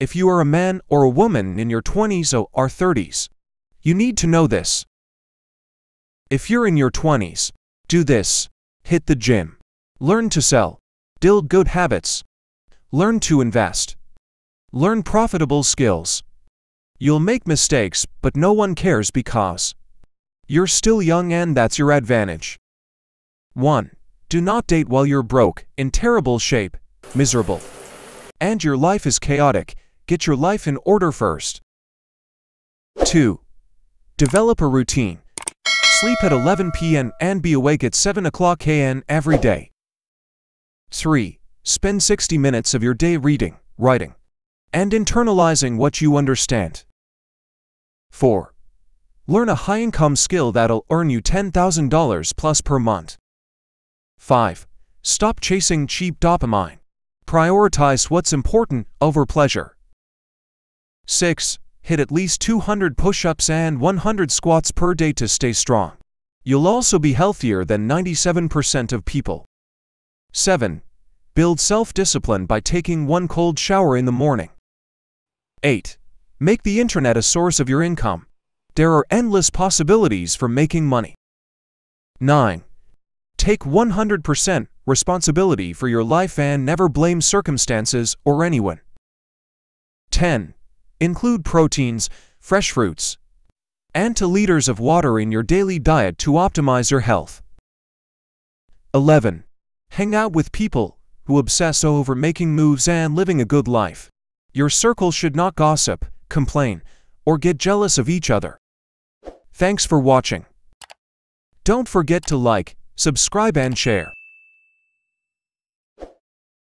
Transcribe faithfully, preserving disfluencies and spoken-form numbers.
if you are a man or a woman in your twenties or thirties. You need to know this. If you're in your twenties, do this. Hit the gym. Learn to sell. Build good habits. Learn to invest. Learn profitable skills. You'll make mistakes, but no one cares because you're still young, and that's your advantage. one. Do not date while you're broke, in terrible shape, miserable, and your life is chaotic. Get your life in order first. two. Develop a routine. Sleep at eleven p m and be awake at seven o'clock a m every day. three. Spend sixty minutes of your day reading, writing, and internalizing what you understand. four. Learn a high-income skill that'll earn you ten thousand dollars plus per month. five. Stop chasing cheap dopamine. Prioritize what's important over pleasure. six. Hit at least two hundred push-ups and one hundred squats per day to stay strong. You'll also be healthier than ninety-seven percent of people. seven. Build self-discipline by taking one cold shower in the morning. eight. Make the internet a source of your income. There are endless possibilities for making money. nine. Take one hundred percent responsibility for your life and never blame circumstances or anyone. ten. Include proteins, fresh fruits, and two liters of water in your daily diet to optimize your health. eleven. Hang out with people who obsess over making moves and living a good life. Your circle should not gossip, complain, or get jealous of each other. Thanks for watching. Don't forget to like, subscribe and share.